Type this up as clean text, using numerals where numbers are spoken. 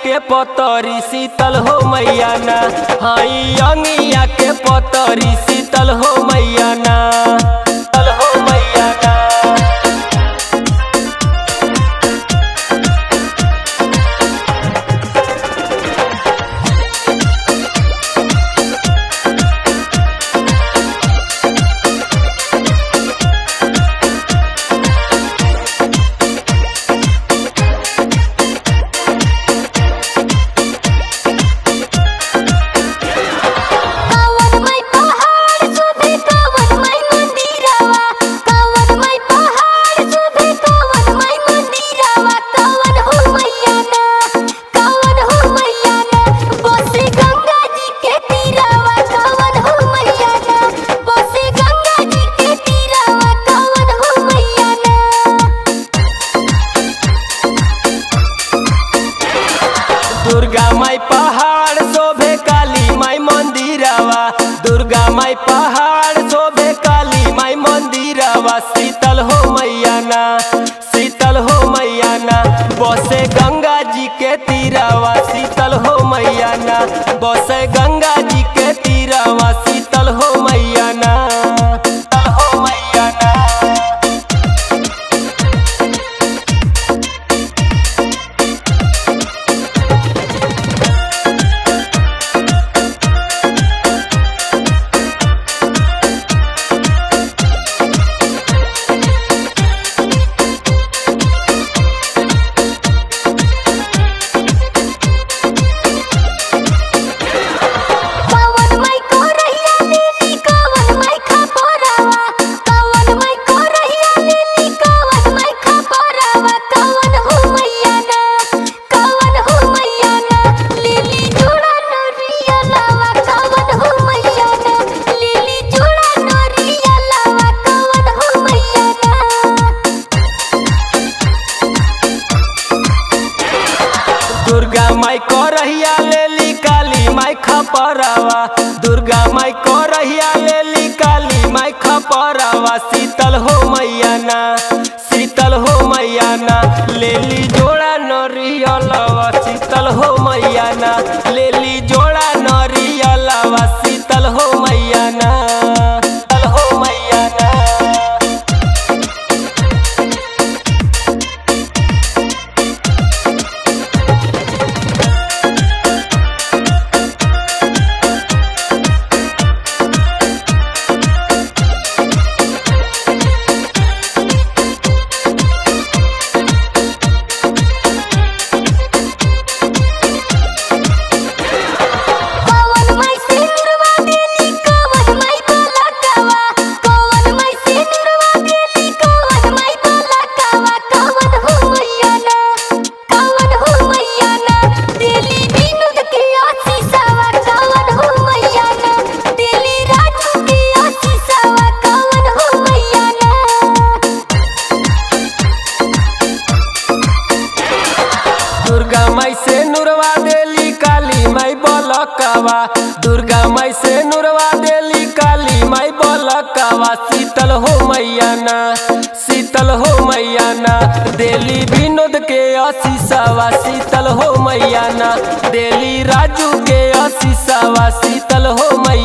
के पतरी शीतल हो मैया ना, हाई अंगिया के पतरी शीतल हो मैया ना, शीतल हो मैया ना। दुर्गा माई पहाड़ शोभे काली माई मंदिरवा, दुर्गा माई पहाड़ शोभे काली माई मंदिरवा, शीतल हो मैया ना, शीतल हो मैया ना। बसे गंगा जी के तीरवा, शीतल हो मैया ना, बसे गंगा जी के तीरवा, शीतल हो मैया ना। दुर्गा माई को रहिया लेली काली माई खपरावा, दुर्गा माई को रहिया लेली काली माई खपरावा, शीतल हो मैया ना, शीतल हो मैया ना। लेली जोड़ा नरियलवा, शीतल हो मैया ना, लेली जोड़ा नरियलवा, शीतल हो मैया ना। दुर्गा माई से नुरवा देली काली माई बलकावा, दुर्गा माई से नुरवा देली काली माई बलकावा, शीतल हो मैया ना, शीतल हो मैया ना। देली विनोद के आशीषवा, शीतल हो मैया ना, देली राजू के आशीषवा, शीतल हो मैया।